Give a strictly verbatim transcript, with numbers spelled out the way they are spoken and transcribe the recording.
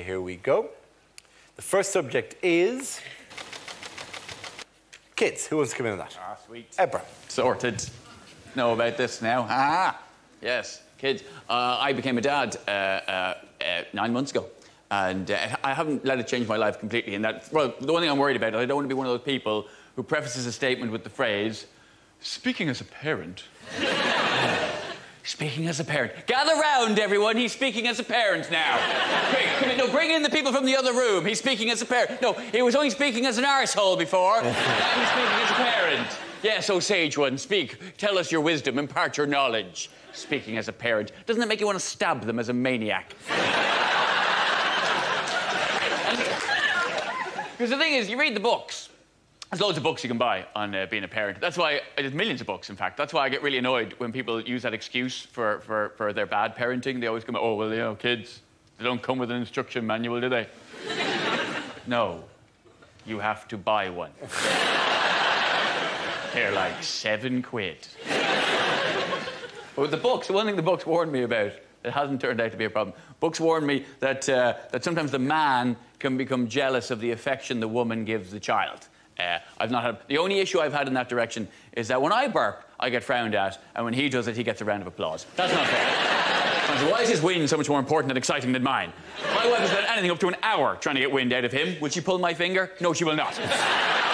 Here we go. The first subject is kids. Who wants to come in on that? Ah, sweet. Ebra. Sorted. Know about this now. Ah, yes, kids. Uh, I became a dad uh, uh, uh, nine months ago, and uh, I haven't let it change my life completely. And that, well, the one thing I'm worried about is I don't want to be one of those people who prefaces a statement with the phrase, "Speaking as a parent." Speaking as a parent. Gather round, everyone. He's speaking as a parent now. Quick, come in. No, bring in the people from the other room. He's speaking as a parent. No, he was only speaking as an arsehole before. Now he's speaking as a parent. Yes, O Sage One, speak. Tell us your wisdom. Impart your knowledge. Speaking as a parent. Doesn't that make you want to stab them as a maniac? Because the thing is, you read the books. There's loads of books you can buy on uh, being a parent. That's why... There's millions of books, in fact. That's why I get really annoyed when people use that excuse for, for, for their bad parenting. They always come, oh, well, you know, kids, they don't come with an instruction manual, do they? No. You have to buy one. They're like seven quid. But with the books, the one thing the books warned me about, it hasn't turned out to be a problem. Books warned me that, uh, that sometimes the man can become jealous of the affection the woman gives the child. Uh, I've not had... The only issue I've had in that direction is that when I bark, I get frowned at, and when he does it, he gets a round of applause. That's not fair. Why is his wind so much more important and exciting than mine? My wife has spent anything up to an hour trying to get wind out of him. Will she pull my finger? No, she will not.